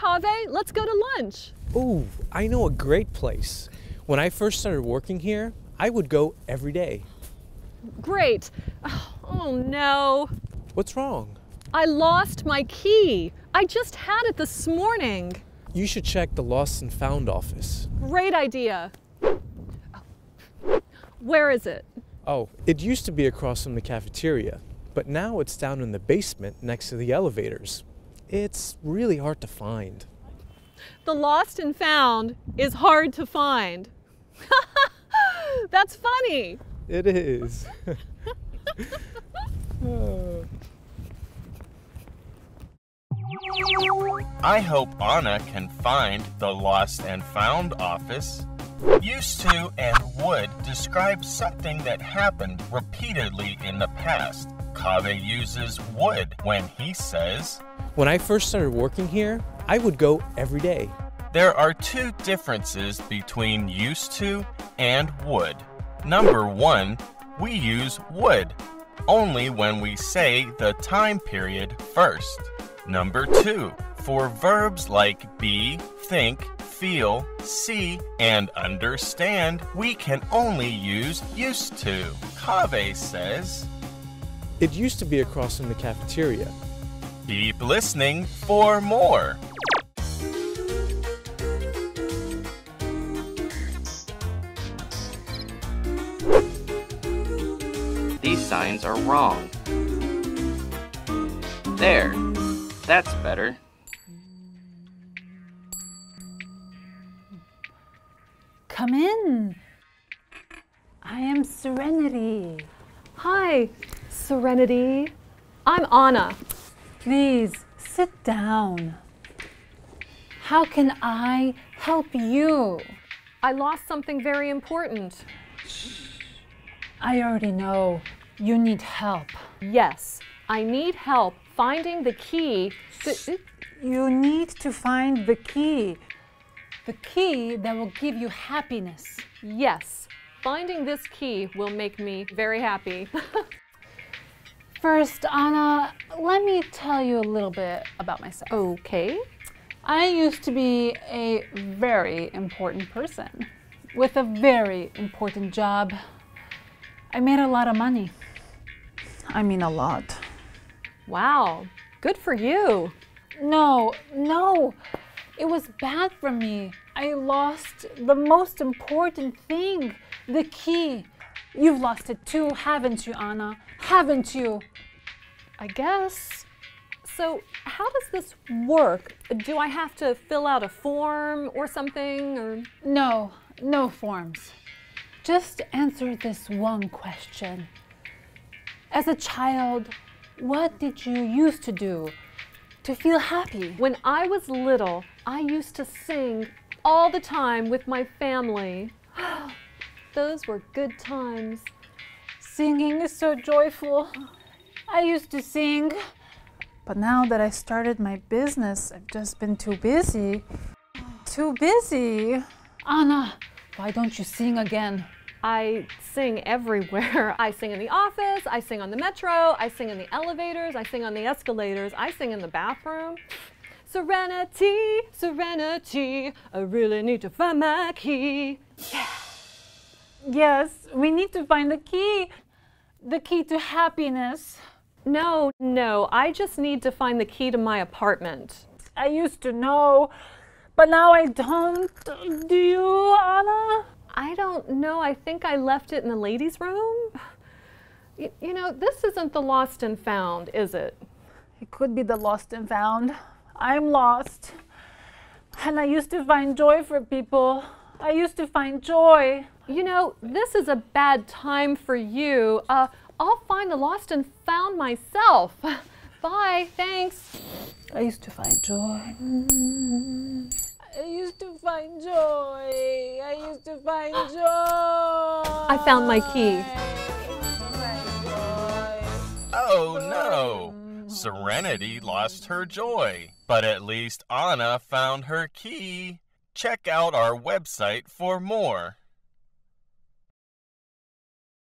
Kaveh, let's go to lunch. Ooh, I know a great place. When I first started working here, I would go every day. Great. Oh no. What's wrong? I lost my key. I just had it this morning. You should check the lost and found office. Great idea. Where is it? Oh, it used to be across from the cafeteria, but now it's down in the basement next to the elevators. It's really hard to find. The lost and found is hard to find. That's funny. It is. I hope Anna can find the lost and found office. Used to and would describe something that happened repeatedly in the past. Kaveh uses would when he says, when I first started working here, I would go every day. There are two differences between used to and would. Number one, we use would only when we say the time period first. Number two, for verbs like be, think, feel, see, and understand, we can only use used to. Kaveh says, it used to be across from the cafeteria. Keep listening for more. These signs are wrong. There. That's better. Come in. I am Serenity. Hi, Serenity. I'm Anna. Please sit down. How can I help you? I lost something very important. I already know. You need help. Yes, I need help. Finding the key. You need to find the key. The key that will give you happiness. Yes, finding this key will make me very happy. First, Anna, let me tell you a little bit about myself. Okay. I used to be a very important person with a very important job. I made a lot of money. I mean, a lot. Wow, good for you. No, it was bad for me. I lost the most important thing, the key. You've lost it too, haven't you, Anna? Haven't you? I guess. So how does this work? Do I have to fill out a form or something? Or? No, no forms. Just answer this one question. As a child, what did you used to do to feel happy? When I was little, I used to sing all the time with my family. Those were good times. Singing is so joyful. I used to sing. But now that I started my business, I've just been too busy. Too busy. Anna, why don't you sing again? I sing everywhere. I sing in the office, I sing on the metro, I sing in the elevators, I sing on the escalators, I sing in the bathroom. Serenity, Serenity, I really need to find my key. Yeah. Yes, we need to find the key to happiness. No, I just need to find the key to my apartment. I used to know, but now I don't. Do you, Anna? I don't know. I think I left it in the ladies' room. You know, this isn't the lost and found, is it? It could be the lost and found. I'm lost. And I used to find joy for people. I used to find joy. You know, this is a bad time for you. I'll find the lost and found myself. Bye, thanks. I used to find joy. I used to find joy. I used to find joy. I found my key. Oh no! Serenity lost her joy, but at least Anna found her key. Check out our website for more.